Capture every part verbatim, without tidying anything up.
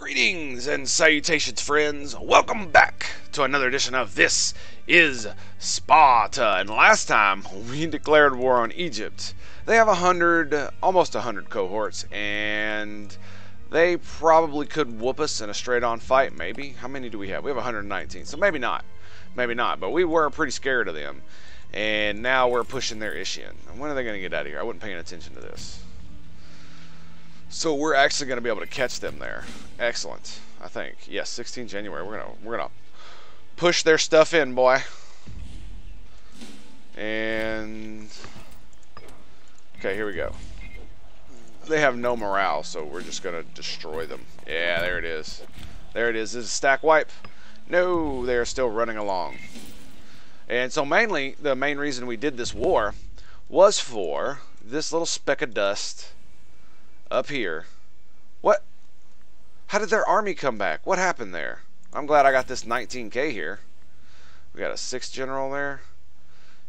Greetings and salutations, friends. Welcome back to another edition of This is Sparta. And last time we declared war on Egypt. They have a hundred, almost a hundred cohorts, and they probably could whoop us in a straight-on fight, maybe. How many do we have? We have one hundred nineteen, so maybe not. Maybe not, but we were pretty scared of them. And now we're pushing their Ischian. When are they going to get out of here? I wasn't paying attention to this. So we're actually going to be able to catch them there. Excellent, I think. Yes, yeah, sixteenth January. We're gonna we're gonna push their stuff in, boy. And okay, here we go. They have no morale, so we're just gonna destroy them. Yeah, there it is. There it is. This is a stack wipe. No, they are still running along. And so mainly, the main reason we did this war was for this little speck of dust up here. What? How did their army come back? What happened there? I'm glad I got this nineteen K here. We got a six general there.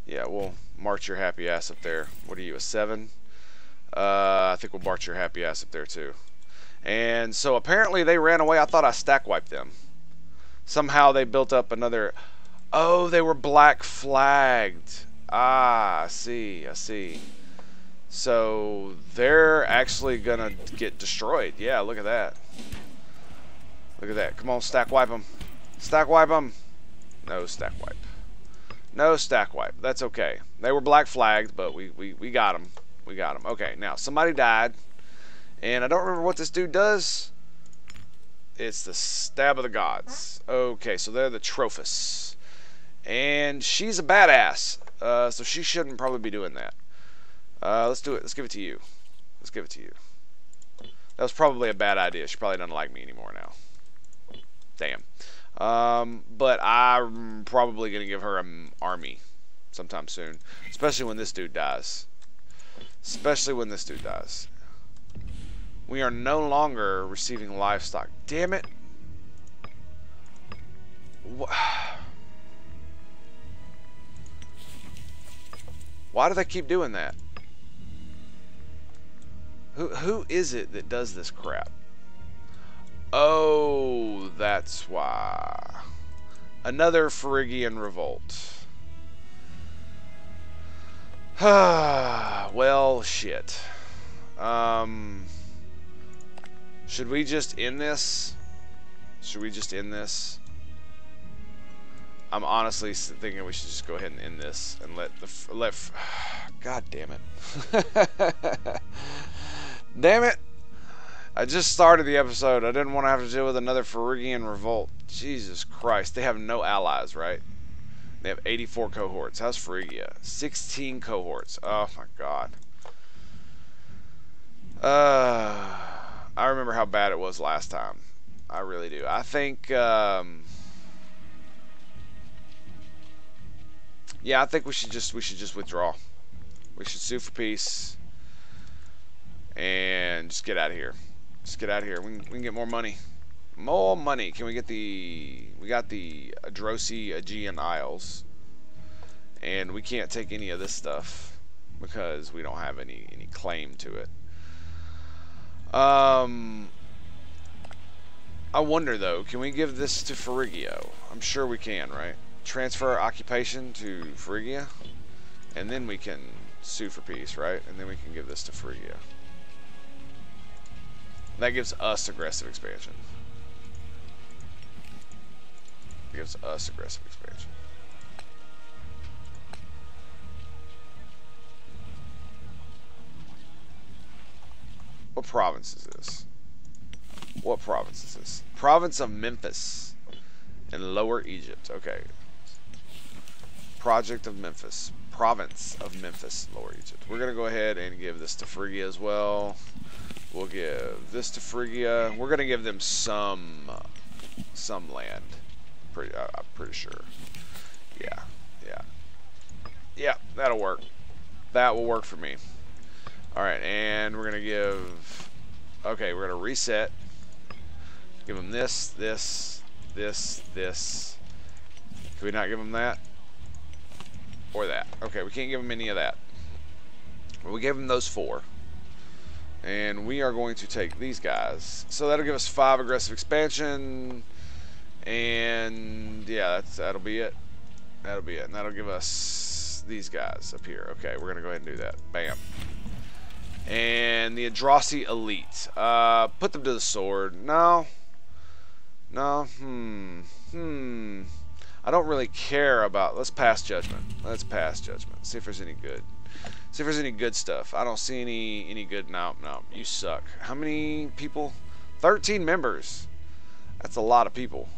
Yeah, we'll march your happy ass up there. What are you, a seven? Uh, I think we'll march your happy ass up there too. And so apparently they ran away. I thought I stack wiped them. Somehow they built up another. Oh, they were black flagged. Ah, I see, I see. So they're actually gonna get destroyed. Yeah, look at that. Look at that. Come on, stack wipe them. Stack wipe them. No stack wipe. No stack wipe. That's okay. They were black flagged, but we we we got them. We got them. Okay. Now somebody died, and I don't remember what this dude does. It's the stab of the gods. Okay, so they're the Trophies, and she's a badass. Uh, so she shouldn't probably be doing that. Uh, let's do it. Let's give it to you. Let's give it to you. That was probably a bad idea. She probably doesn't like me anymore now. Damn. Um, but I'm probably going to give her an army sometime soon. Especially when this dude dies. Especially when this dude dies. We are no longer receiving livestock. Damn it. What? Why do they keep doing that? Who, who is it that does this crap? Oh, that's why. Another Phrygian revolt. Well, shit. Um, should we just end this? Should we just end this? I'm honestly thinking we should just go ahead and end this and let the let. God damn it! Damn it! I just started the episode. I didn't want to have to deal with another Phrygian revolt. Jesus Christ! They have no allies, right? They have eighty-four cohorts. How's Phrygia? sixteen cohorts. Oh my God. Uh, I remember how bad it was last time. I really do. I think. Um, Yeah, I think we should just we should just withdraw. We should sue for peace and just get out of here. Just get out of here. We can, we can get more money, more money. Can we get the? We got the Adrasi Aegean Isles, and we can't take any of this stuff because we don't have any any claim to it. Um, I wonder though, can we give this to Phrygia? I'm sure we can, right? Transfer our occupation to Phrygia, and then we can sue for peace, right? And then we can give this to Phrygia. That gives us aggressive expansion. It gives us aggressive expansion. What province is this? What province is this? Province of Memphis and Lower Egypt. Okay. Project of Memphis, province of Memphis, Lower Egypt. We're gonna go ahead and give this to Phrygia as well. We'll give this to Phrygia. We're gonna give them some, some land. Pretty, I, I'm pretty sure. Yeah, yeah, yeah. That'll work. That will work for me. All right, and we're gonna give. Okay, we're gonna reset. Give them this, this, this, this. Can we not give them that? Or that. Okay, we can't give them any of that. We gave them those four. And we are going to take these guys. So that'll give us five aggressive expansion. And yeah, that's, that'll be it. That'll be it. And that'll give us these guys up here. Okay, we're going to go ahead and do that. Bam. And the Adrasi elite. Uh, put them to the sword. No. No. Hmm. Hmm. I don't really care about... Let's pass judgment. Let's pass judgment. See if there's any good. See if there's any good stuff. I don't see any any good. No, no. You suck. How many people? thirteen members. That's a lot of people.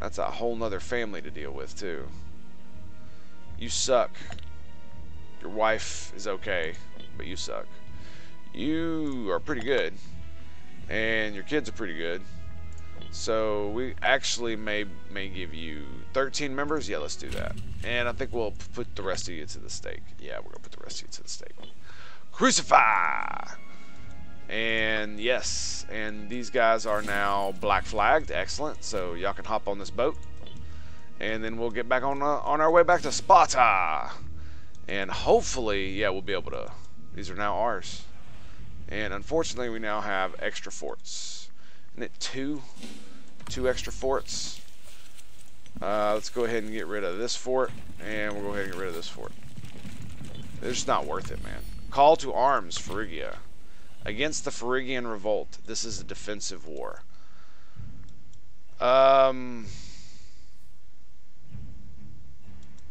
That's a whole nother family to deal with, too. You suck. Your wife is okay, but you suck. You are pretty good. And your kids are pretty good. So we actually may may give you thirteen members. Yeah, let's do that. And I think we'll put the rest of you to the stake. Yeah, we're gonna put the rest of you to the stake. Crucify. And yes, and these guys are now black flagged. Excellent. So y'all can hop on this boat, and then we'll get back on uh, on our way back to Sparta. And hopefully, yeah, we'll be able to. These are now ours. And unfortunately, we now have extra forts. It two two extra forts. Uh, let's go ahead and get rid of this fort, and we'll go ahead and get rid of this fort. It's just not worth it, man. Call to arms, Phrygia, against the Phrygian revolt. This is a defensive war. Um,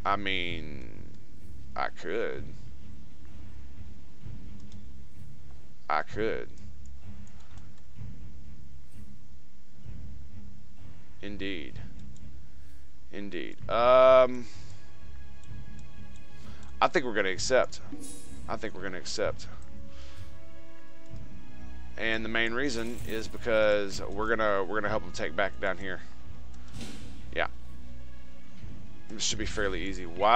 I mean, I could, I could. Indeed. Indeed. Um, I think we're going to accept. I think we're going to accept. And the main reason is because we're going to we're going to help them take back down here. Yeah. This should be fairly easy. Where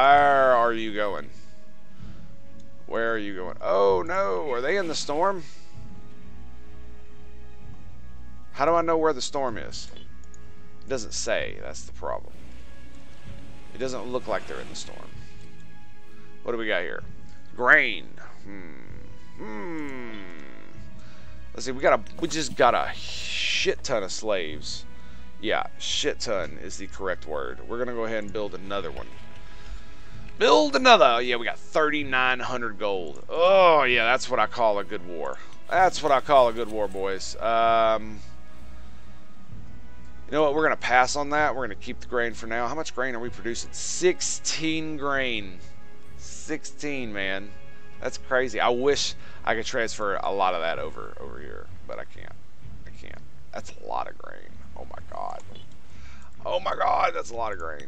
are you going? Where are you going? Oh no, are they in the storm? How do I know where the storm is? It doesn't say. That's the problem. It doesn't look like they're in the storm. What do we got here? Grain. Hmm. Hmm. Let's see. We got a. We just got a shit ton of slaves. Yeah, shit ton is the correct word. We're gonna go ahead and build another one. Build another. Yeah, we got thirty-nine hundred gold. Oh yeah, that's what I call a good war. That's what I call a good war, boys. Um. You know what, we're going to pass on that. We're going to keep the grain for now. How much grain are we producing? sixteen grain. sixteen, man. That's crazy. I wish I could transfer a lot of that over over here, but I can't. I can't. That's a lot of grain. Oh, my God. Oh, my God. That's a lot of grain.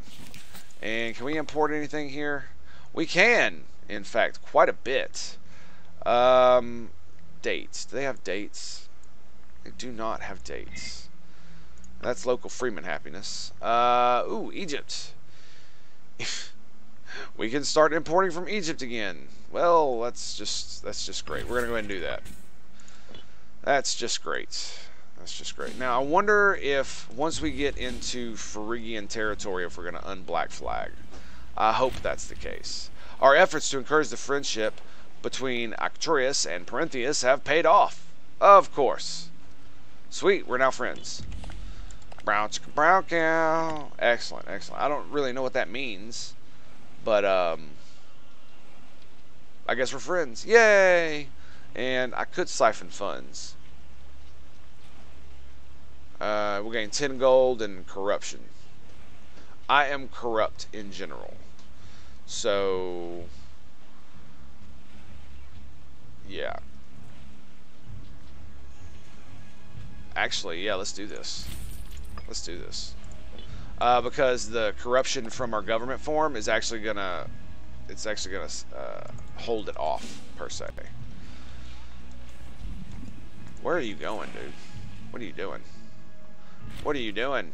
And can we import anything here? We can, in fact, quite a bit. Um, dates. Do they have dates? They do not have dates. That's local freeman happiness. Uh, ooh, Egypt. We can start importing from Egypt again. Well, that's just that's just great. We're gonna go ahead and do that. That's just great. That's just great. Now I wonder if once we get into Phrygian territory, if we're gonna unblack flag. I hope that's the case. Our efforts to encourage the friendship between Actorius and Parenthius have paid off. Of course. Sweet, we're now friends. Brown chicken, brown cow. Excellent, excellent. I don't really know what that means, but um, I guess we're friends. Yay! And I could siphon funds. Uh, we'll gain ten gold and corruption. I am corrupt in general, so yeah. Actually, yeah. Let's do this. Let's do this. Uh, because the corruption from our government form is actually gonna, it's actually gonna uh, hold it off, per se. Where are you going, dude? What are you doing? What are you doing?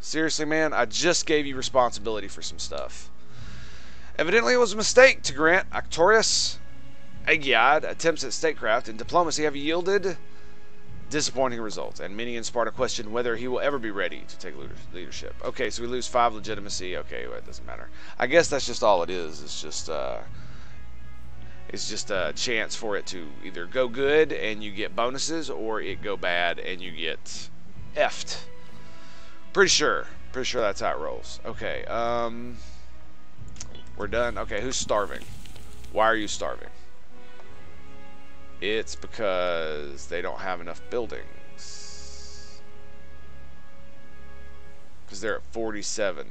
Seriously, man, I just gave you responsibility for some stuff. Evidently, it was a mistake to grant Actorius Agiad attempts at statecraft and diplomacy have yielded disappointing results, and many in Sparta question whether he will ever be ready to take leadership. Okay, so we lose five legitimacy. Okay, well, it doesn't matter. I guess that's just all it is. It's just, uh, It's just a chance for it to either go good and you get bonuses, or it go bad and you get effed. Pretty sure. Pretty sure that's how it rolls. Okay, um... we're done. Okay, who's starving? Why are you starving? It's because they don't have enough buildings. Because they're at forty-seven.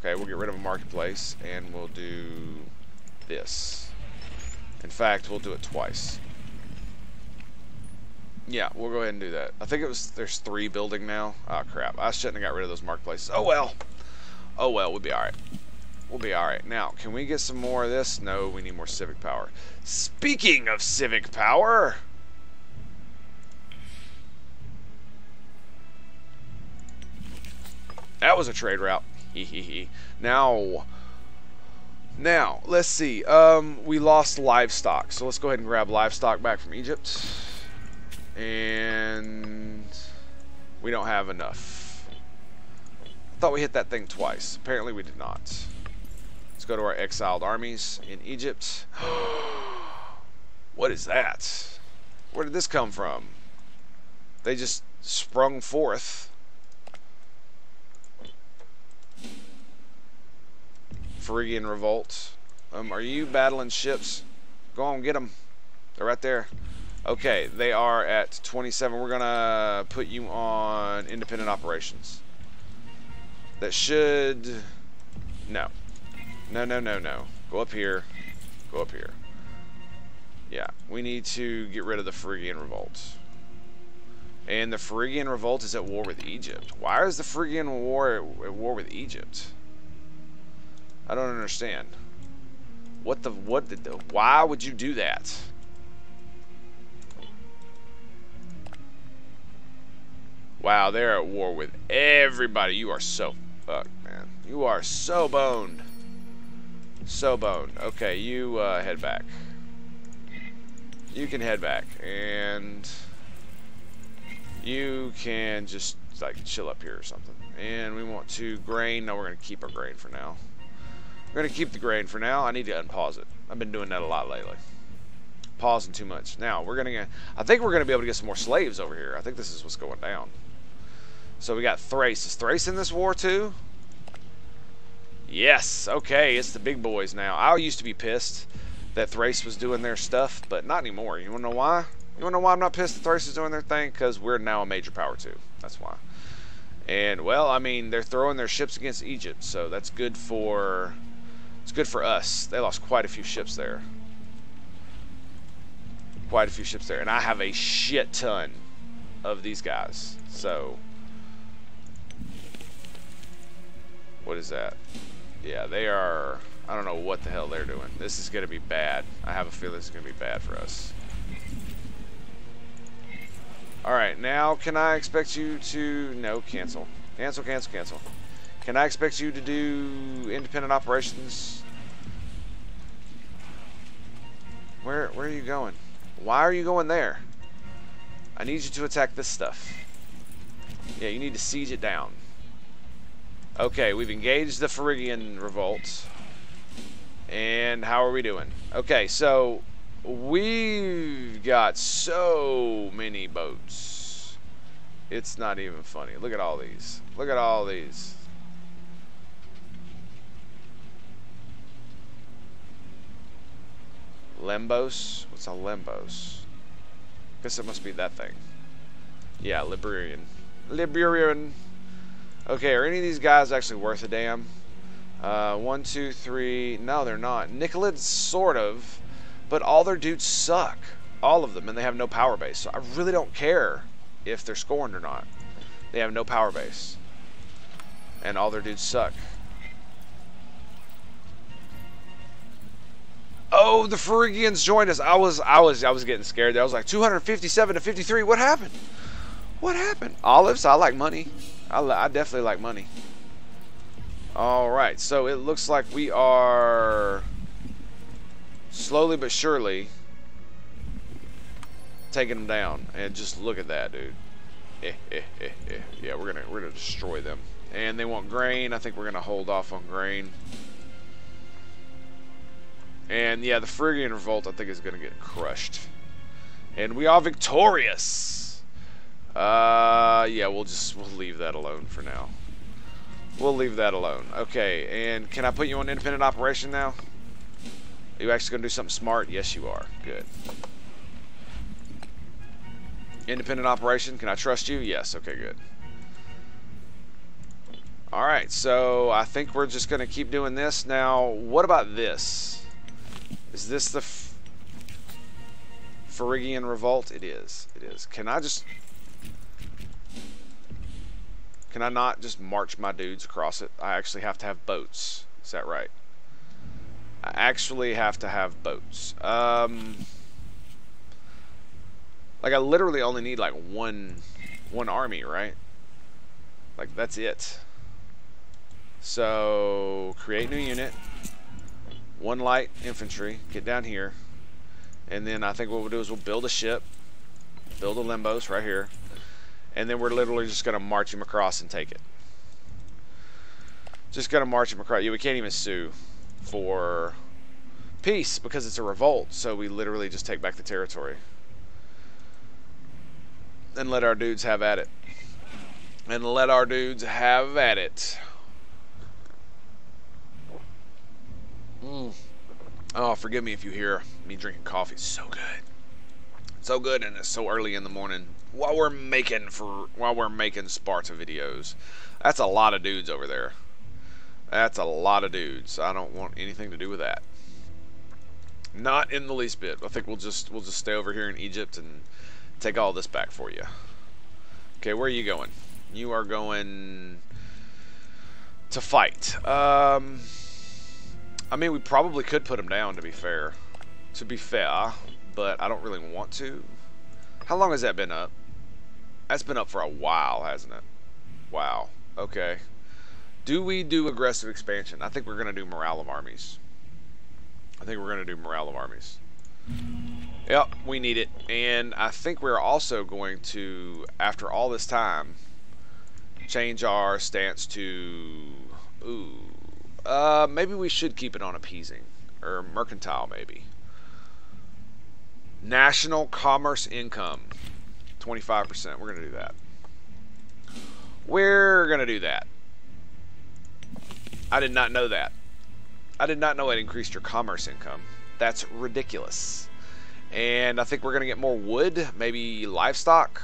Okay, we'll get rid of a marketplace, and we'll do this. In fact, we'll do it twice. Yeah, we'll go ahead and do that. I think it was, there's three building now. Oh crap, I shouldn't have got rid of those marketplaces. Oh well. Oh well, we'll be alright. We'll be alright. Now, can we get some more of this? No, we need more civic power. Speaking of civic power! That was a trade route. Hehehe. Now, now, let's see. Um, we lost livestock. So let's go ahead and grab livestock back from Egypt. And we don't have enough. I thought we hit that thing twice. Apparently we did not. Let's go to our exiled armies in Egypt. What is that? Where did this come from? They just sprung forth. Phrygian revolt. Um, are you battling ships? Go on, get them. They're right there. Okay, they are at twenty-seven. We're gonna put you on independent operations. That should... No. No, no, no, no. Go up here. Go up here. Yeah, we need to get rid of the Phrygian revolt. And the Phrygian revolt is at war with Egypt. Why is the Phrygian war at war with Egypt? I don't understand. What the... What did the... Why would you do that? Wow, they're at war with everybody. You are so fucked, man. You are so boned. So boned. Okay, you uh, head back. You can head back. And you can just, like, chill up here or something. And we want to grain. No, we're going to keep our grain for now. We're going to keep the grain for now. I need to unpause it. I've been doing that a lot lately. Pausing too much. Now, we're going to... I think we're going to be able to get some more slaves over here. I think this is what's going down. So we got Thrace. Is Thrace in this war too? Yes. Okay, it's the big boys now. I used to be pissed that Thrace was doing their stuff, but not anymore. You want to know why? You want to know why I'm not pissed that Thrace is doing their thing? Because we're now a major power too. That's why. And, well, I mean, they're throwing their ships against Egypt, so that's good for... It's good for us. They lost quite a few ships there. Quite a few ships there. And I have a shit ton of these guys. So... What is that? Yeah, they are... I don't know what the hell they're doing. This is going to be bad. I have a feeling this is going to be bad for us. Alright, now can I expect you to... No, cancel. Cancel, cancel, cancel. Can I expect you to do independent operations? Where, where are you going? Why are you going there? I need you to attack this stuff. Yeah, you need to siege it down. Okay, we've engaged the Phrygian revolt. And how are we doing? Okay, so we've got so many boats. It's not even funny. Look at all these. Look at all these. Lembos? What's a Lembos? Guess it must be that thing. Yeah, Liberian. Liberian. Okay, are any of these guys actually worth a damn? Uh, one, two, three. No, they're not. Nicolid, sort of. But all their dudes suck. All of them. And they have no power base. So I really don't care if they're scorned or not. They have no power base. And all their dudes suck. Oh, the Phrygians joined us. I was, I was, I was getting scared there. I was like, two hundred fifty-seven to fifty-three. What happened? What happened? Olives. I like money. I, li I definitely like money. All right. So it looks like we are slowly but surely taking them down. And just look at that, dude. Eh, eh, eh, eh. Yeah, we're gonna, we're gonna destroy them. And they want grain. I think we're gonna hold off on grain. And yeah, the Phrygian revolt I think is going to get crushed. And we are victorious. Uh, yeah, we'll just we'll leave that alone for now. We'll leave that alone. Okay, and can I put you on independent operation now? Are you actually going to do something smart? Yes, you are. Good. Independent operation. Can I trust you? Yes. Okay, good. Alright, so I think we're just going to keep doing this. Now, what about this? Is this the Phrygian revolt? It is. It is. Can I just... Can I not just march my dudes across it? I actually have to have boats. Is that right? I actually have to have boats. Um... Like, I literally only need, like, one, one army, right? Like, that's it. So, create new unit. One light infantry. Get down here. And then I think what we'll do is we'll build a ship. Build a Lembos right here. And then we're literally just going to march him across and take it. Just going to march him across. Yeah, we can't even sue for peace because it's a revolt. So, we literally just take back the territory. And let our dudes have at it. And let our dudes have at it. Mm. Oh, forgive me if you hear me drinking coffee. It's so good. So good, and it's so early in the morning while we're making for while we're making Sparta videos. That's a lot of dudes over there. That's a lot of dudes. I don't want anything to do with that. Not in the least bit. I think we'll just we'll just stay over here in Egypt and take all this back for you. Okay, where are you going? You are going to fight. Um, I mean, we probably could put him down, to be fair. To be fair, but I don't really want to. How long has that been up? That's been up for a while, hasn't it? Wow. Okay. Do we do aggressive expansion? I think we're going to do morale of armies. I think we're going to do morale of armies. Yep, we need it. And I think we're also going to, after all this time, change our stance to ooh, uh, maybe we should keep it on appeasing or mercantile. Maybe national commerce income twenty-five percent. We're gonna do that. We're gonna do that. I did not know that. I did not know it increased your commerce income. That's ridiculous. And I think we're going to get more wood, maybe livestock.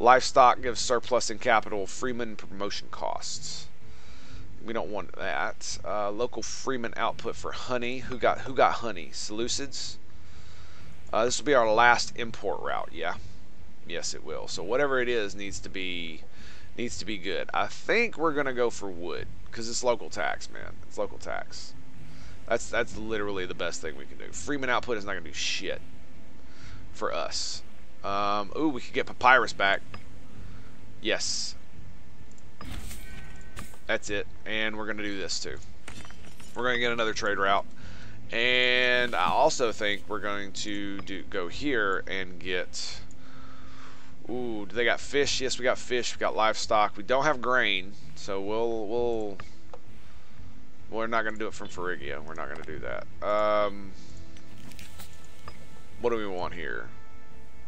Livestock gives surplus in capital, freeman promotion costs. We don't want that. Uh, local freeman output for honey. Who got who got honey? Seleucids. Uh, this will be our last import route. Yeah, yes it will. So whatever it is needs to be needs to be good. I think we're going to go for wood because it's local tax, man. It's local tax. That's that's literally the best thing we can do. Freeman output is not gonna do shit for us. Um, ooh, we could get papyrus back. Yes, that's it. And we're gonna do this too. We're gonna get another trade route, and I also think we're going to do go here and get. Ooh, do they got fish? Yes, we got fish. We got livestock. We don't have grain, so we'll we'll. We're not going to do it from Phrygia. We're not going to do that. Um, what do we want here?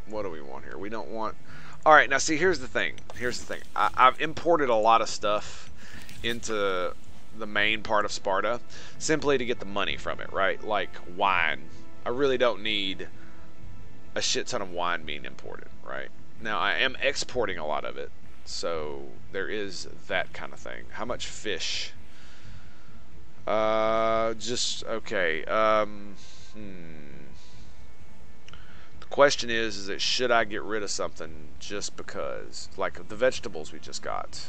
What do we want here? We don't want... Alright, now see, here's the thing. Here's the thing. I, I've imported a lot of stuff into the main part of Sparta simply to get the money from it, right? Like wine. I really don't need a shit ton of wine being imported, right? Now, I am exporting a lot of it, so there is that kind of thing. How much fish... Uh, just, okay, um, hmm. The question is, is that should I get rid of something just because, like the vegetables we just got,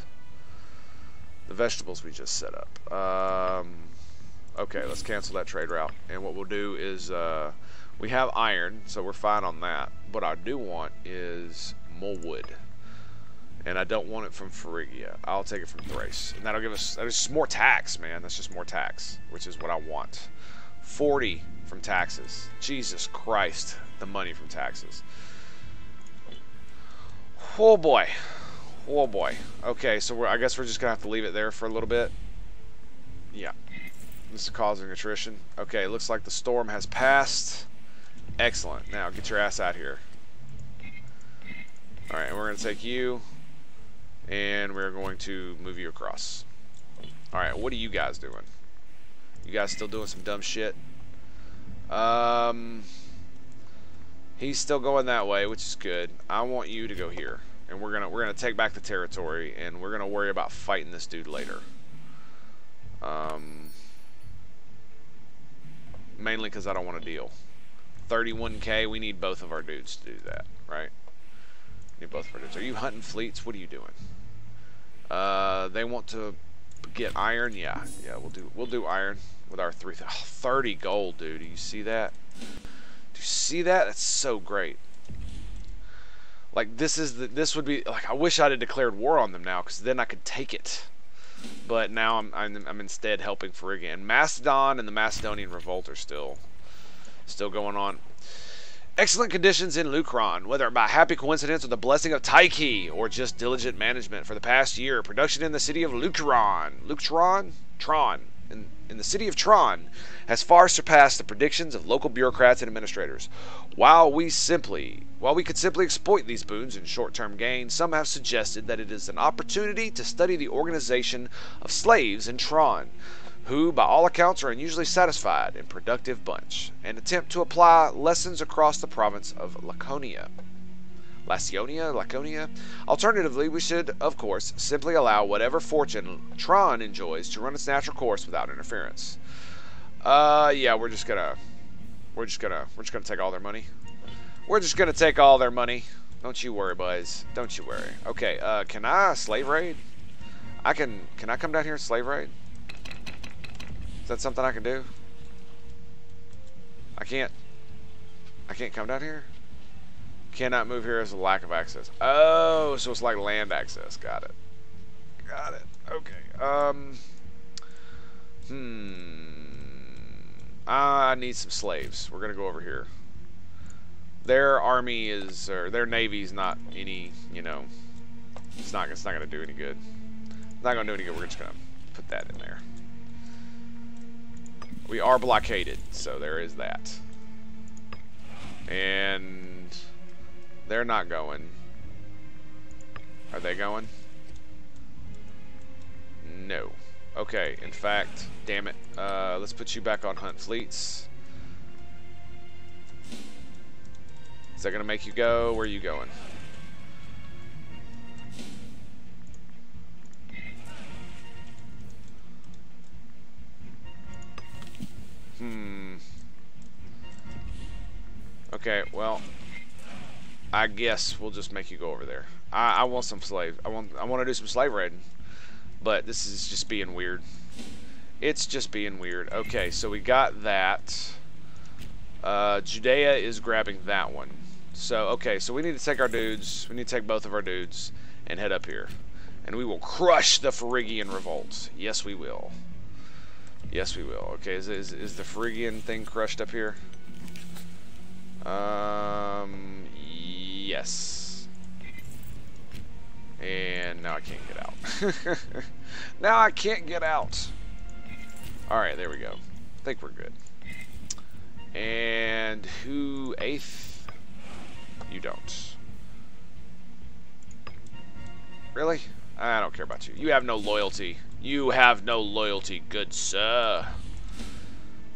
the vegetables we just set up, um, okay, let's cancel that trade route, and what we'll do is, uh, we have iron, so we're fine on that. What I do want is more wood, and I don't want it from Phrygia. I'll take it from Thrace. And that'll give us that's just more tax, man. That's just more tax, which is what I want. forty from taxes. Jesus Christ, the money from taxes. Oh, boy. Oh, boy. Okay, so we're, I guess we're just going to have to leave it there for a little bit. Yeah. This is causing attrition. Okay, looks like the storm has passed. Excellent. Now get your ass out here. Alright, we're going to take you and we're going to move you across. Alright, what are you guys doing? You guys still doing some dumb shit? Um, he's still going that way, which is good. I want you to go here, and we're gonna we're gonna take back the territory, and we're gonna worry about fighting this dude later. Um, mainly because I don't want to deal. thirty-one K. We need both of our dudes to do that, right? Need both of our dudes. Are you hunting fleets? What are you doing? Uh, they want to get iron. Yeah, yeah. We'll do we'll do iron. With our three th oh, thirty gold, dude. Do you see that? Do you see that? That's so great. Like this is the, this would be like I wish I'd have declared war on them now, because then I could take it. But now I'm I'm, I'm instead helping Phrygia. And Macedon and the Macedonian revolt are still still going on. Excellent conditions in Locron, whether by happy coincidence or the blessing of Tyche, or just diligent management for the past year. Production in the city of Locron, Locron, Tron. In, in the city of Tron has far surpassed the predictions of local bureaucrats and administrators. While we simply, while we could simply exploit these boons in short-term gain, some have suggested that it is an opportunity to study the organization of slaves in Tron, who by all accounts are unusually satisfied and productive bunch, and attempt to apply lessons across the province of Laconia. Laconia, Laconia. Alternatively, we should, of course, simply allow whatever fortune Tron enjoys to run its natural course without interference. Uh, yeah, we're just gonna, we're just gonna, we're just gonna take all their money. We're just gonna take all their money. Don't you worry, boys. Don't you worry. Okay. Uh, can I slave raid? I can. Can I come down here and slave raid? Is that something I can do? I can't. I can't come down here. Cannot move here as a lack of access. Oh, so it's like land access. Got it. Got it. Okay. Um. Hmm. I need some slaves. We're gonna go over here. Their army is, or their navy's not any. You know, it's not. It's not gonna do any good. It's not gonna do any good. We're just gonna put that in there. We are blockaded, so there is that. And. They're not going. Are they going? No. Okay, in fact, damn it. Uh, let's put you back on hunt fleets. Is that going to make you go? Where are you going? Hmm. Okay, well... I guess we'll just make you go over there. I, I want some slaves. I want I want to do some slave raiding, but this is just being weird. It's just being weird. Okay, so we got that. Uh, Judea is grabbing that one. So okay, so we need to take our dudes. We need to take both of our dudes and head up here, and we will crush the Phrygian revolt. Yes, we will. Yes, we will. Okay, is is, is the Phrygian thing crushed up here? Um. Yes. And now I can't get out. Now I can't get out. Alright, there we go. I think we're good. And who eighth? You don't. Really? I don't care about you. You have no loyalty. You have no loyalty, good sir.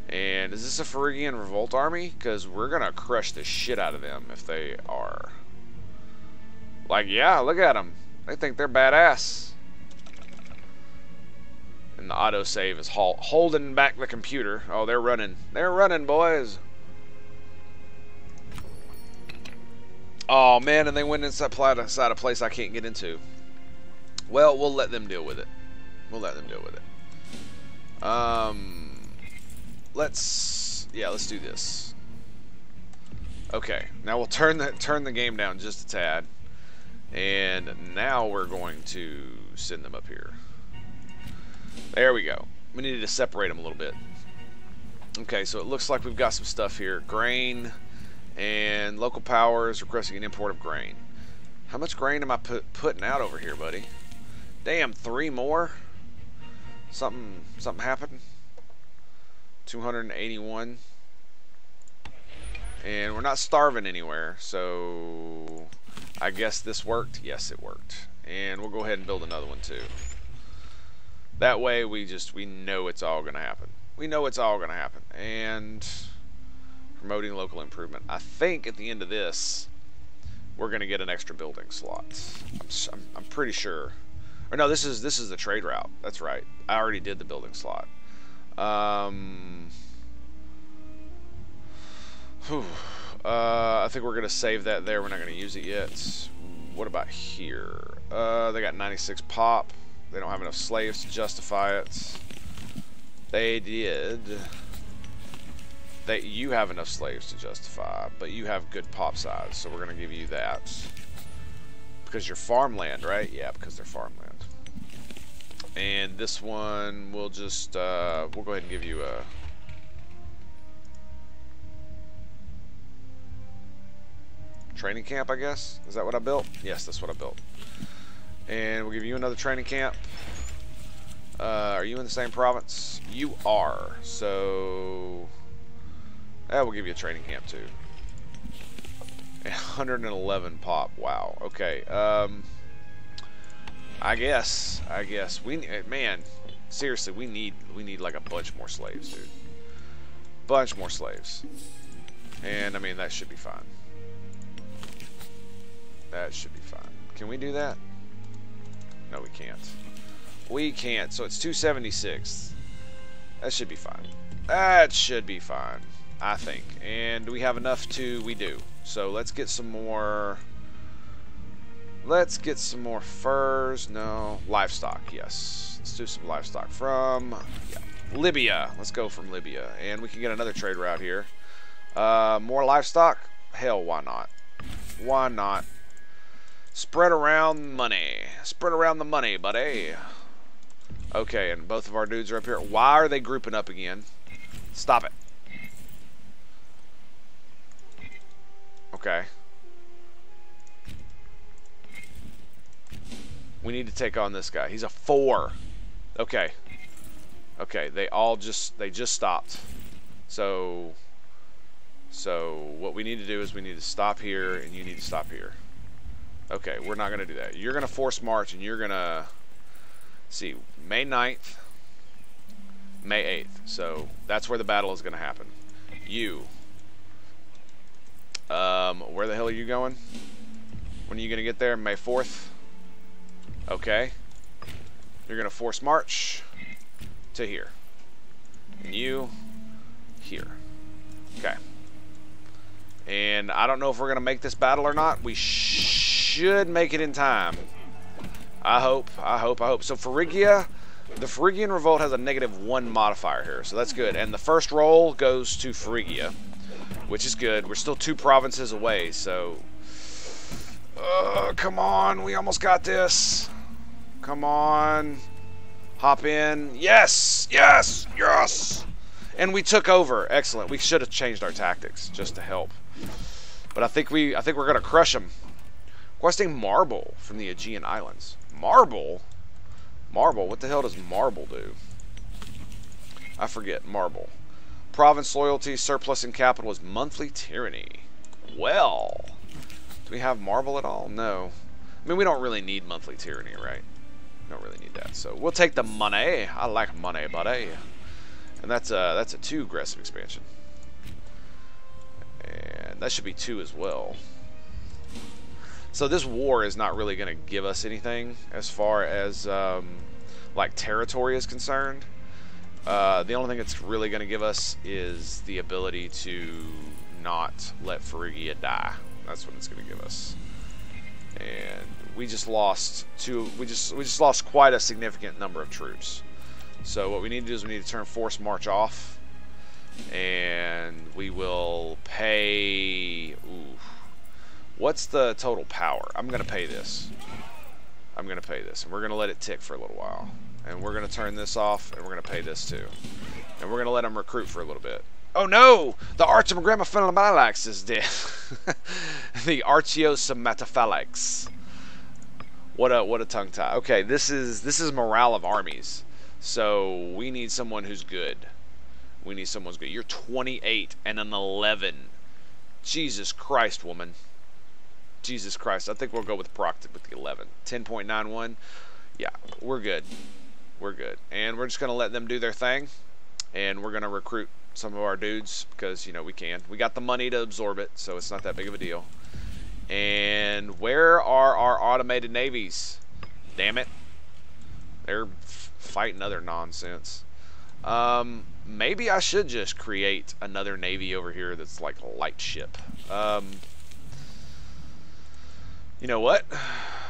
And is this a Phrygian revolt army? Because we're going to crush the shit out of them if they are. Like, yeah, look at them. They think they're badass. And the autosave is halt holding back the computer. Oh, they're running. They're running, boys. Oh, man, and they went inside, inside a place I can't get into. Well, we'll let them deal with it. We'll let them deal with it. Um... Let's yeah, let's do this. Okay, now we'll turn the turn the game down just a tad, and now we're going to send them up here. There we go. We needed to separate them a little bit. Okay, so it looks like we've got some stuff here: grain and local power is requesting an import of grain. How much grain am I put, putting out over here, buddy? Damn, three more. Something something happened. two hundred eighty-one. And we're not starving anywhere, so I guess this worked. Yes, it worked. And we'll go ahead and build another one too. That way we just, we know it's all gonna happen. We know it's all gonna happen. And promoting local improvement. I think at the end of this, we're gonna get an extra building slot. I'm, I'm, I'm pretty sure. Or no, this is, this is the trade route. That's right. I already did the building slot. Um... Uh, I think we're going to save that there. We're not going to use it yet. What about here? Uh, they got ninety-six pop. They don't have enough slaves to justify it. They did. They, you have enough slaves to justify, but you have good pop size, so we're going to give you that. Because you're farmland, right? Yeah, because they're farmland. And this one, we'll just, uh, we'll go ahead and give you a... training camp, I guess. Is that what I built? Yes, that's what I built. And we'll give you another training camp. Uh, are you in the same province? You are. So, yeah, we'll give you a training camp too. one hundred eleven pop. Wow. Okay. Um, I guess. I guess we. Man, seriously, we need we need like a bunch more slaves, dude. Bunch more slaves. And I mean that should be fine. That should be fine. Can we do that? No, we can't. We can't. So it's two seventy-six. That should be fine. That should be fine, I think. And do we have enough to? We do. So let's get some more. Let's get some more furs. No. Livestock. Yes. Let's do some livestock from yeah. Libya. Let's go from Libya. And we can get another trade route here. Uh, more livestock? Hell, why not? Why not? Spread around money. Spread around the money, buddy. Okay, and both of our dudes are up here. Why are they grouping up again? Stop it. Okay. We need to take on this guy. He's a four. Okay. Okay, they all just, they just stopped. So, so what we need to do is we need to stop here, and you need to stop here. Okay, we're not going to do that. You're going to force march, and you're going to see May ninth, May eighth. So that's where the battle is going to happen. You. Um, where the hell are you going? When are you going to get there? May fourth. Okay. You're going to force march to here. And you here. Okay. And I don't know if we're going to make this battle or not. We should. Should make it in time. I hope, I hope, I hope. So Phrygia, the Phrygian revolt has a negative one modifier here, so that's good. And the first roll goes to Phrygia, which is good. We're still two provinces away, so uh, come on, we almost got this. Come on, hop in. Yes, yes, yes. And we took over. Excellent. We should have changed our tactics just to help, but I think we, I think we're gonna crush them. Requesting marble from the Aegean Islands. Marble? Marble? What the hell does marble do? I forget. Marble. Province loyalty, surplus in capital is monthly tyranny. Well, do we have marble at all? No. I mean, we don't really need monthly tyranny, right? We don't really need that. So we'll take the money. I like money, buddy. And that's a, that's a two aggressive expansion. And that should be two as well. So this war is not really going to give us anything as far as um, like territory is concerned. Uh, the only thing it's really going to give us is the ability to not let Phrygia die. That's what it's going to give us. And we just lost two. We just we just lost quite a significant number of troops. So what we need to do is we need to turn force march off, and we will pay. Ooh. What's the total power? I'm going to pay this. I'm going to pay this. And we're going to let it tick for a little while. And we're going to turn this off, and we're going to pay this too. And we're going to let them recruit for a little bit. Oh no! The Archimagrammaphalax is dead. The Archiosomatophalanx. What a what a tongue tie. Okay, this is this is morale of armies. So we need someone who's good. We need someone's good. You're twenty-eight and an eleven. Jesus Christ, woman. Jesus Christ. I think we'll go with Procted with the eleven. ten point nine one. Yeah, we're good. We're good. And we're just going to let them do their thing. And we're going to recruit some of our dudes because, you know, we can. We got the money to absorb it, so it's not that big of a deal. And where are our automated navies? Damn it. They're fighting other nonsense. Um, maybe I should just create another navy over here that's like a light ship. Um, you know what?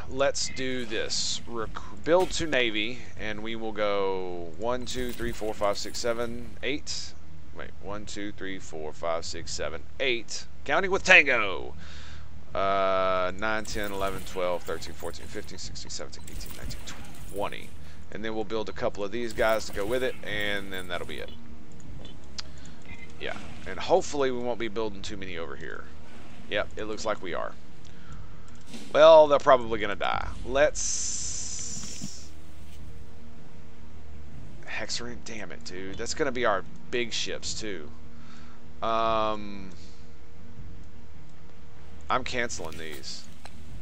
Let's do this. Rec build to navy, and we will go one, two, three, four, five, six, seven, eight. Wait, one, two, three, four, five, six, seven, eight. Counting with tango. Uh, nine, ten, eleven, twelve, thirteen, fourteen, fifteen, sixteen, seventeen, eighteen, nineteen, twenty. And then we'll build a couple of these guys to go with it, and then that'll be it. Yeah, and hopefully we won't be building too many over here. Yep, it looks like we are. Well, they're probably gonna die. Let's... Hexerin, damn it, dude. That's gonna be our big ships, too. Um... I'm canceling these.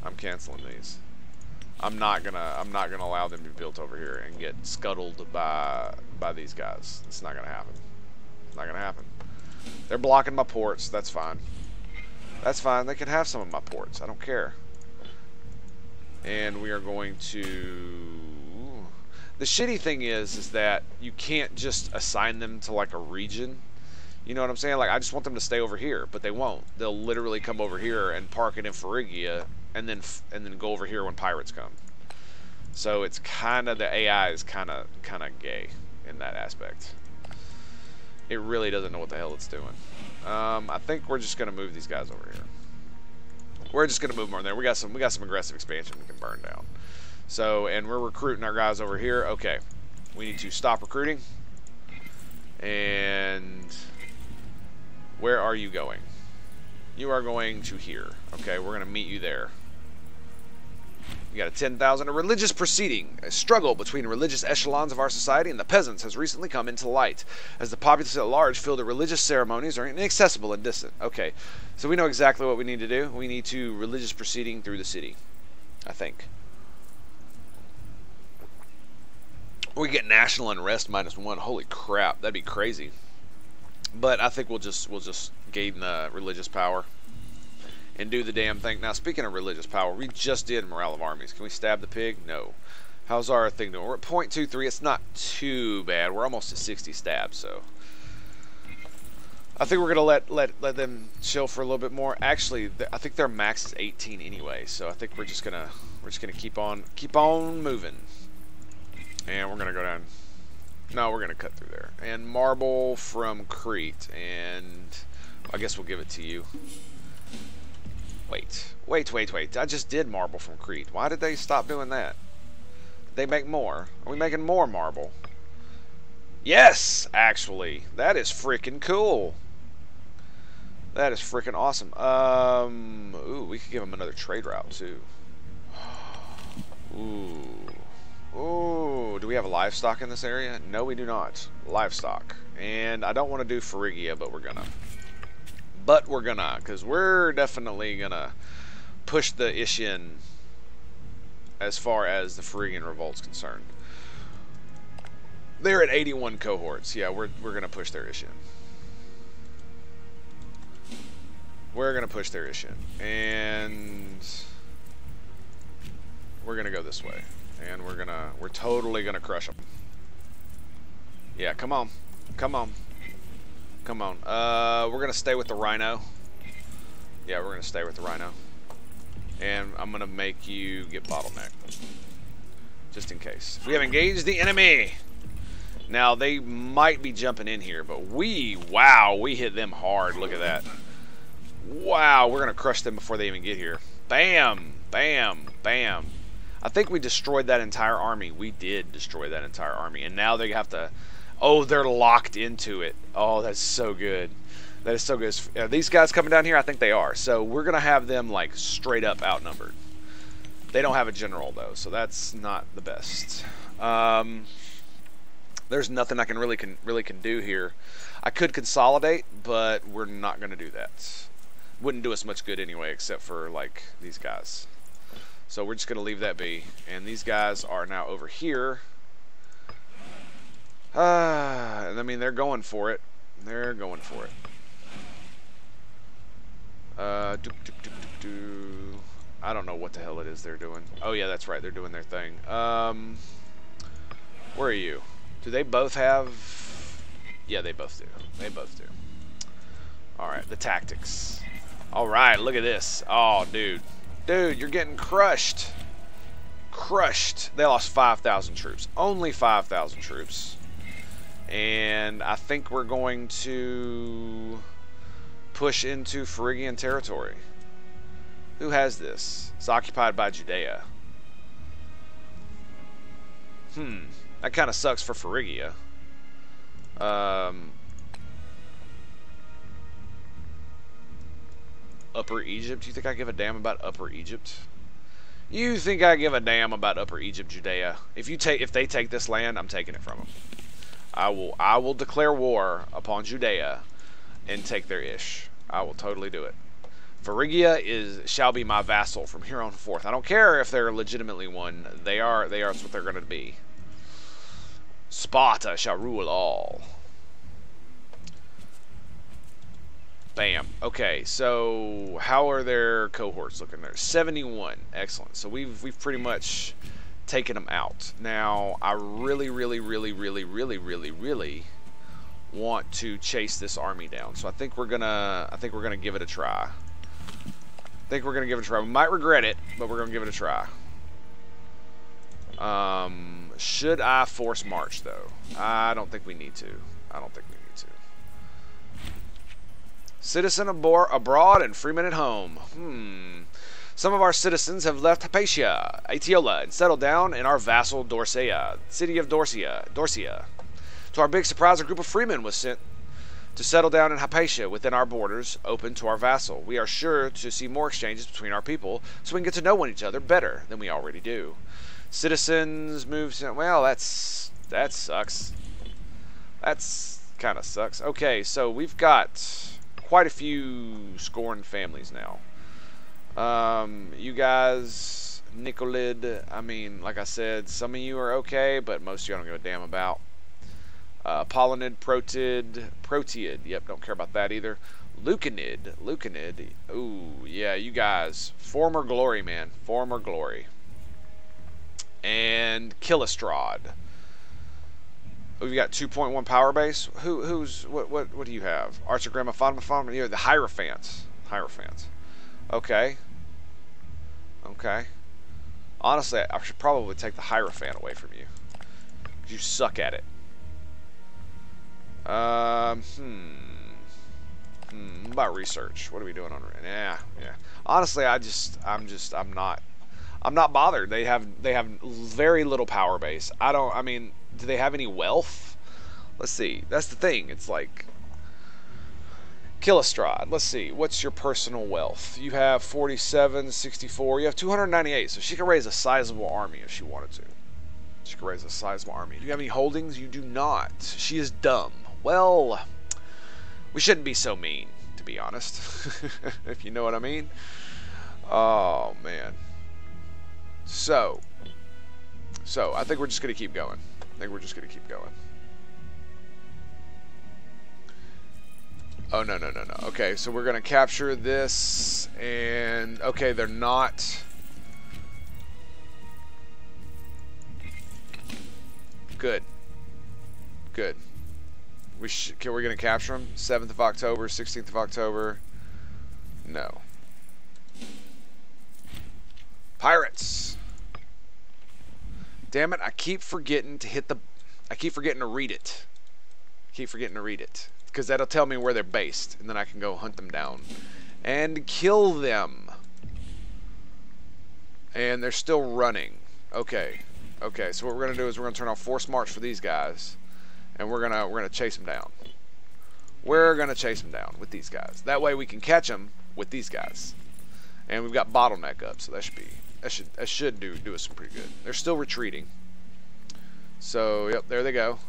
I'm canceling these. I'm not gonna I'm not gonna allow them to be built over here and get scuttled by by these guys. It's not gonna happen. It's not gonna happen. They're blocking my ports. That's fine. That's fine. They can have some of my ports. I don't care. And we are going to. The shitty thing is, is that you can't just assign them to like a region. You know what I'm saying? Like I just want them to stay over here, but they won't. They'll literally come over here and park it in Phrygia. And then and then go over here when pirates come. So it's kind of the A I is kind of kind of gay in that aspect. It really doesn't know what the hell it's doing. Um, I think we're just gonna move these guys over here. We're just gonna move them over there. We got some we got some aggressive expansion we can burn down. So and we're recruiting our guys over here. Okay, we need to stop recruiting. And where are you going? You are going to here. Okay, we're going to meet you there. We got a ten thousand. A religious proceeding, a struggle between religious echelons of our society and the peasants has recently come into light, as the populace at large feel that religious ceremonies are inaccessible and distant. Okay, so we know exactly what we need to do. We need to religious proceeding through the city, I think. We get national unrest minus one. Holy crap, that'd be crazy. But I think we'll just we'll just gain the religious power and do the damn thing. Now, speaking of religious power, we just did morale of armies. Can we stab the pig? No. How's our thing doing? We're at point two three. It's not too bad. We're almost at sixty stabs, so I think we're gonna let let let them chill for a little bit more. Actually, I think their max is eighteen anyway, so I think we're just gonna we're just gonna keep on keep on moving, and we're gonna go down. No, we're going to cut through there. And marble from Crete. And I guess we'll give it to you. Wait. Wait, wait, wait. I just did marble from Crete. Why did they stop doing that? Did they make more? Are we making more marble? Yes, actually. That is freaking cool. That is freaking awesome. Um, ooh, we could give them another trade route, too. Ooh. Oh, do we have livestock in this area? No, we do not. Livestock. And I don't want to do Phrygia, but we're gonna. But we're gonna, because we're definitely gonna push the Ischian as far as the Phrygian revolt's concerned. They're at eighty-one cohorts. Yeah, we're, we're gonna push their Ischian. We're gonna push their Ischian. And we're gonna go this way. And we're gonna, we're totally gonna crush them. Yeah, come on, come on, come on. Uh, we're gonna stay with the rhino. Yeah, we're gonna stay with the rhino. And I'm gonna make you get bottlenecked, just in case. We have engaged the enemy. Now they might be jumping in here, but we, wow, we hit them hard. Look at that. Wow, we're gonna crush them before they even get here. Bam, bam, bam. I think we destroyed that entire army. We did destroy that entire army. And now they have to... Oh, they're locked into it. Oh, that's so good. That is so good. Are these guys coming down here? I think they are. So we're going to have them, like, straight up outnumbered. They don't have a general, though, so that's not the best. Um, there's nothing I can really can really can do here. I could consolidate, but we're not going to do that. Wouldn't do us much good anyway, except for like these guys. So we're just going to leave that be. And these guys are now over here. Ah, uh, I mean, they're going for it. They're going for it. Uh, do, do, do, do, do. I don't know what the hell it is they're doing. Oh yeah, that's right. They're doing their thing. Um, where are you? Do they both have? Yeah, they both do. They both do. All right, the tactics. All right, look at this. Oh, dude, dude, you're getting crushed. Crushed. They lost five thousand troops. Only five thousand troops. And I think we're going to push into Phrygian territory. Who has this? It's occupied by Judea. Hmm. That kind of sucks for Phrygia. Um, Upper Egypt? You think I give a damn about Upper Egypt? You think I give a damn about Upper Egypt, Judea? If you take, if they take this land, I'm taking it from them. I will, I will declare war upon Judea and take their ish. I will totally do it. Phrygia is shall be my vassal from here on forth. I don't care if they're legitimately one. They are. They are. That's what they're going to be. Sparta shall rule all. Bam. Okay. So how are their cohorts looking there? seventy-one. Excellent. So we've we've pretty much taken them out. Now I really, really, really, really, really, really, really want to chase this army down. So I think we're gonna. I think we're gonna give it a try. I think we're gonna give it a try. We might regret it, but we're gonna give it a try. Um, should I force march though? I don't think we need to. I don't think we need to. Citizen abor abroad and freeman at home. Hmm. Some of our citizens have left Hypatia, Atiola, and settled down in our vassal Dorsea, city of Dorsia, Dorsia. To our big surprise, a group of freemen was sent to settle down in Hypatia within our borders, open to our vassal. We are sure to see more exchanges between our people, so we can get to know one each other better than we already do. Citizens move to... Well, that's... That sucks. That's... kind of sucks. Okay, so we've got quite a few scorned families now. Um, you guys... Nicolid, I mean, like I said, some of you are okay, but most of you I don't give a damn about. Uh, Pollinid, Proteid, Proteid. Yep, don't care about that either. Lucanid, Lucanid. Ooh, yeah, you guys. Former glory, man. Former glory. And Killistrod. We've got two point one power base. Who, who's, what, what, what do you have? Archigramma, Fondaphon, yeah, the Hierophants. Hierophants. Okay. Okay. Honestly, I should probably take the Hierophant away from you. You suck at it. Um, hmm. hmm. What about research? What are we doing on? Yeah, yeah. Honestly, I just, I'm just, I'm not, I'm not bothered. They have, they have very little power base. I don't. I mean, do they have any wealth? Let's see. That's the thing. It's like Killistrod. Let's see. What's your personal wealth? You have forty-seven, sixty-four. You have two hundred ninety-eight. So she could raise a sizable army if she wanted to. She could raise a sizable army. Do you have any holdings? You do not. She is dumb. Well, we shouldn't be so mean, to be honest, if you know what I mean. Oh, man. So, so I think we're just going to keep going. I think we're just going to keep going. Oh, no, no, no, no. Okay, so we're going to capture this, and, okay, they're not... Good. Good. We sh can, we're going to capture them? seventh of October, sixteenth of October. No. Pirates. Damn it, I keep forgetting to hit the... I keep forgetting to read it. I keep forgetting to read it. Because that'll tell me where they're based. And then I can go hunt them down. And kill them. And they're still running. Okay. Okay, so what we're going to do is we're going to turn on force march for these guys. And we're gonna we're gonna chase them down. We're gonna chase them down with these guys. That way we can catch them with these guys. And we've got bottleneck up, so that should be that should that should do do us some pretty good. They're still retreating. So yep, there they go.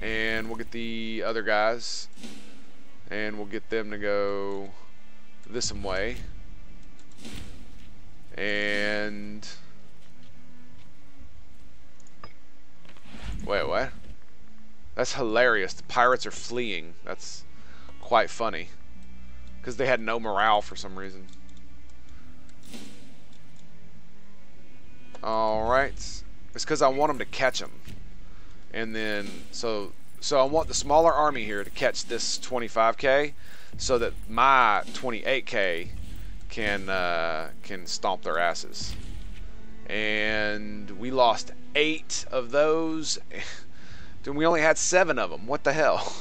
and we'll get the other guys and we'll get them to go this way, and wait, what? That's hilarious. The pirates are fleeing. That's quite funny because they had no morale for some reason. Alright, it's because I want them to catch them, and then so so I want the smaller army here to catch this twenty-five K so that my twenty-eight K can uh, can stomp their asses. And we lost eight of those. Then we only had seven of them. What the hell?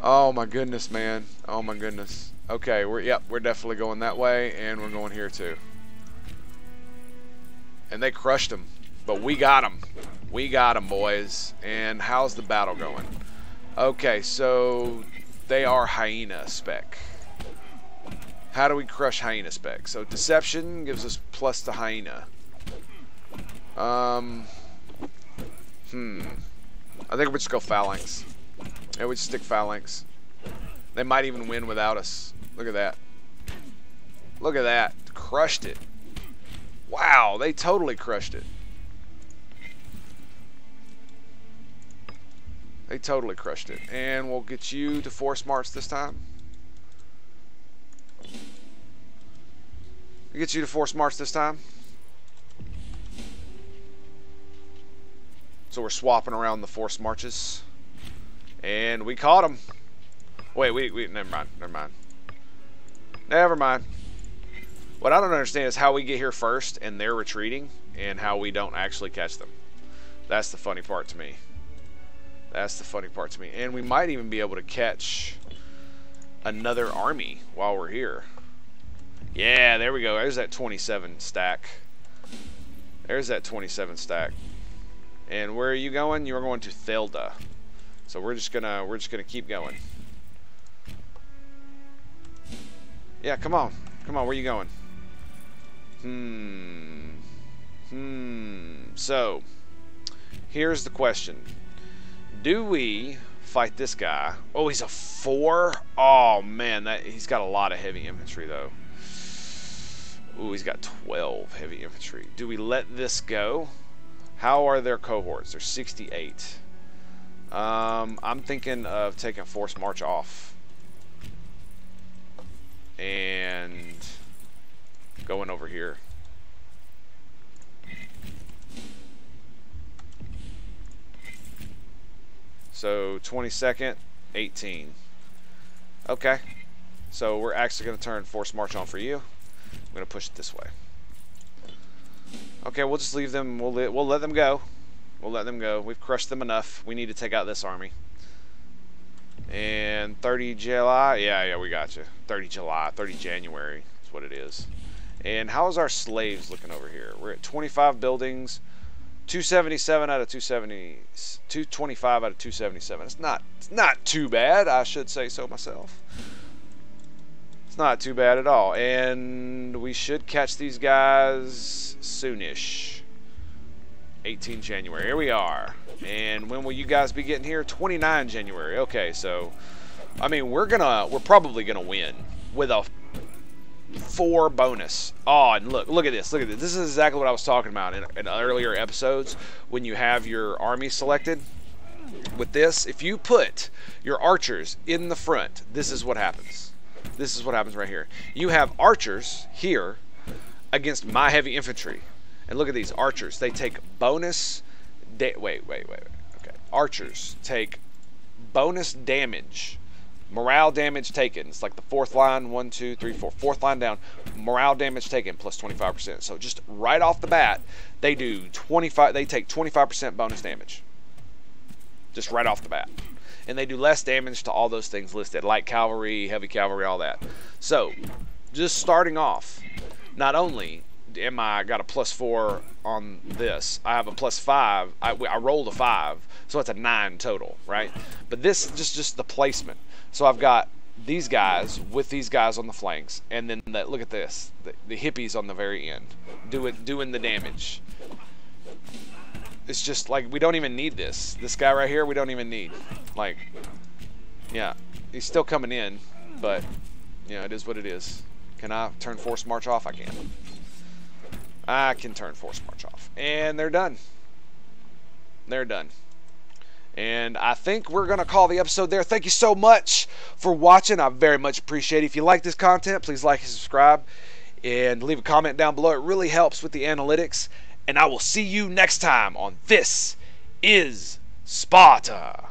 Oh my goodness, man. Oh my goodness. Okay, we're yep, we're definitely going that way, and we're going here too. And they crushed them, but we got them. We got them, boys. And how's the battle going? Okay, so they are hyena spec. How do we crush hyena spec? So deception gives us plus to hyena. Um, hmm. I think we'll just go phalanx. Yeah, we just stick phalanx. They might even win without us. Look at that. Look at that. Crushed it. Wow, they totally crushed it. They totally crushed it. And we'll get you to four smarts this time. We'll get you to four smarts this time. So we're swapping around the four smarches. And we caught them. Wait, we, we, never mind, never mind. Never mind. What I don't understand is how we get here first and they're retreating, and how we don't actually catch them. That's the funny part to me. That's the funny part to me. And we might even be able to catch another army while we're here. Yeah, there we go. There's that twenty-seven stack. There's that twenty-seven stack. And where are you going? You're going to Thelda. So we're just gonna we're just gonna keep going. Yeah, come on. Come on, where are you going? Hmm. Hmm. So, here's the question. Do we fight this guy? Oh, he's a four? Oh, man. That, he's got a lot of heavy infantry, though. Ooh, he's got twelve heavy infantry. Do we let this go? How are their cohorts? They're sixty-eight. Um, I'm thinking of taking forced march off and going over here. So twenty-second, eighteen. Okay, so we're actually going to turn force march on for you. I'm going to push it this way. Okay, we'll just leave them. We'll let, we'll let them go. We'll let them go. We've crushed them enough. We need to take out this army. And thirty July. Yeah, yeah, we got you. thirty July, thirty January is what it is. And how is our slaves looking over here? We're at twenty-five buildings. two seventy-seven out of two seventy, two twenty-five out of two seventy-seven. It's not, it's not too bad. I should say so myself. It's not too bad at all. And we should catch these guys soonish. eighteenth January. Here we are. And when will you guys be getting here? twenty-ninth January. Okay, so I mean, we're gonna we're probably gonna win with a four bonus. Oh, and look, look at this, look at this. This is exactly what I was talking about in, in earlier episodes when you have your army selected. With this, if you put your archers in the front, this is what happens. This is what happens right here. You have archers here against my heavy infantry. And look at these archers. They take bonus da- wait, wait, wait, wait. Okay. Archers take bonus damage. Morale damage taken. It's like the fourth line, one, two, three, four. Fourth line down. Morale damage taken plus twenty-five percent. So just right off the bat, they do twenty-five they take twenty-five percent bonus damage. Just right off the bat. And they do less damage to all those things listed, like cavalry, heavy cavalry, all that. So, just starting off, not only am I got a plus four on this, I have a plus five. I, I rolled a five, so it's a nine total, right? But this is just just the placement. So I've got these guys with these guys on the flanks, and then the, look at this, the, the hippies on the very end, do it doing the damage. It's just like, we don't even need this. This guy right here, we don't even need. Like, yeah, he's still coming in, but yeah, it is what it is. Can I turn force march off? I can. I can turn force march off, and they're done. They're done. And I think we're going to call the episode there. Thank you so much for watching. I very much appreciate it. If you like this content, please like and subscribe and leave a comment down below. It really helps with the analytics. And I will see you next time on This is Sparta.